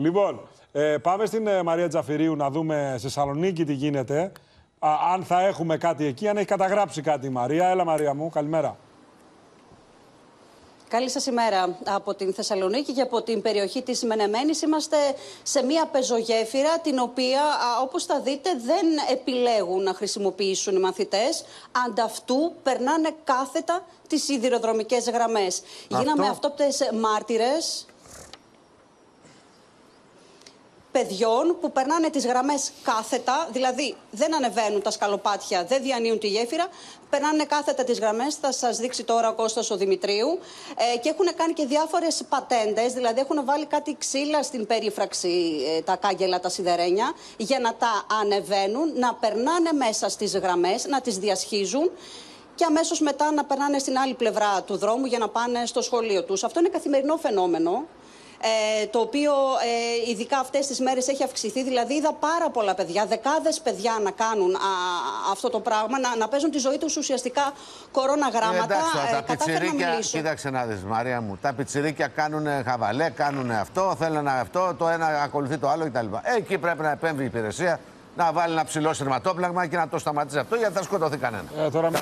Λοιπόν, πάμε στην Μαρία Ζαφειρίου να δούμε στη Θεσσαλονίκη τι γίνεται. Αν θα έχουμε κάτι εκεί, αν έχει καταγράψει κάτι η Μαρία. Έλα Μαρία μου, καλημέρα. Καλή σας ημέρα από την Θεσσαλονίκη και από την περιοχή της Μενεμένης. Είμαστε σε μια πεζογέφυρα την οποία, όπως θα δείτε, δεν επιλέγουν να χρησιμοποιήσουν οι μαθητές. Ανταυτού περνάνε κάθετα τις σιδηροδρομικές γραμμές. Γίναμε αυτόπτες μάρτυρες παιδιών που περνάνε τις γραμμές κάθετα, δηλαδή δεν ανεβαίνουν τα σκαλοπάτια, δεν διανύουν τη γέφυρα, περνάνε κάθετα τις γραμμές, θα σας δείξει τώρα ο Κώστας ο Δημητρίου, και έχουν κάνει και διάφορες πατέντες, δηλαδή έχουν βάλει κάτι ξύλα στην περίφραξη, τα κάγκελα, τα σιδερένια, για να τα ανεβαίνουν, να περνάνε μέσα στις γραμμές, να τις διασχίζουν και αμέσως μετά να περνάνε στην άλλη πλευρά του δρόμου για να πάνε στο σχολείο τους. Αυτό είναι καθημερινό φαινόμενο, το οποίο ειδικά αυτές τις μέρες έχει αυξηθεί. Δηλαδή είδα πάρα πολλά παιδιά, δεκάδες παιδιά να κάνουν αυτό το πράγμα, να παίζουν τη ζωή τους ουσιαστικά κοροναγράμματα. Κοίταξε να δεις Μαρία μου, τα πιτσιρίκια κάνουν χαβαλέ, κάνουν αυτό, θέλουν αυτό, το ένα ακολουθεί το άλλο κτλ. Εκεί πρέπει να επέμβει η υπηρεσία, να βάλει ένα ψηλό σειρματόπλαγμα και να το σταματήσει αυτό, γιατί θα σκοτωθεί κανένα. Τώρα μην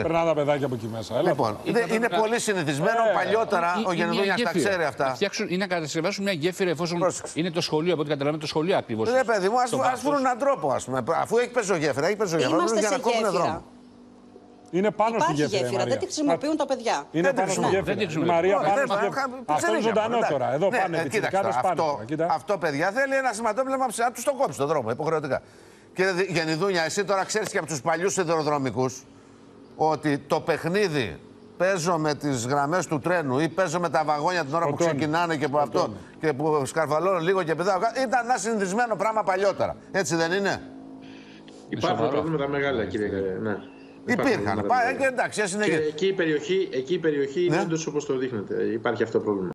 περνά τα παιδάκια από εκεί μέσα. Έλα, λοιπόν, είναι πολύ συνηθισμένο. Παλιότερα ο Γενιδούνια τα ξέρει αυτά. Είναι να κατασκευάσουν μια γέφυρα, εφόσον είναι το σχολείο, από ό,τι καταλαβαίνω, το σχολείο ακριβώς. Ναι, παιδί μου, ας βρουν έναν τρόπο, ας πούμε. Αφού έχει πεζογέφυρα, για να κόβουν δρόμο. Είναι πάνω στη γέφυρα. Δεν τη χρησιμοποιούν τα παιδιά. Είναι πάνω στη γέφυρα. Μαρία, αυτό είναι ζωντανό τώρα. Εδώ πάνε. Αυτό, παιδιά, θέλει ένα σηματόπλευμα να του το κόψει τον δρόμο, υποχρεωτικά. Κύριε Γενιδούνια, εσύ τώρα ξέρεις και από τους παλιούς σιδηροδρομικούς ότι το παιχνίδι παίζω με τις γραμμές του τρένου ή παίζω με τα βαγόνια την ώρα που ξεκινάνε και που αυτό και που σκαρφαλώνω λίγο και πετάω. Ήταν ένα συνηθισμένο πράγμα παλιότερα. Έτσι δεν είναι. Υπάρχουν πρόβλημα μεγάλα, κύριε. Υπήρχαν. Εντάξει, συνέχεια. Και εκεί η περιοχή είναι όντως όπως το δείχνετε. Υπάρχει αυτό το πρόβλημα.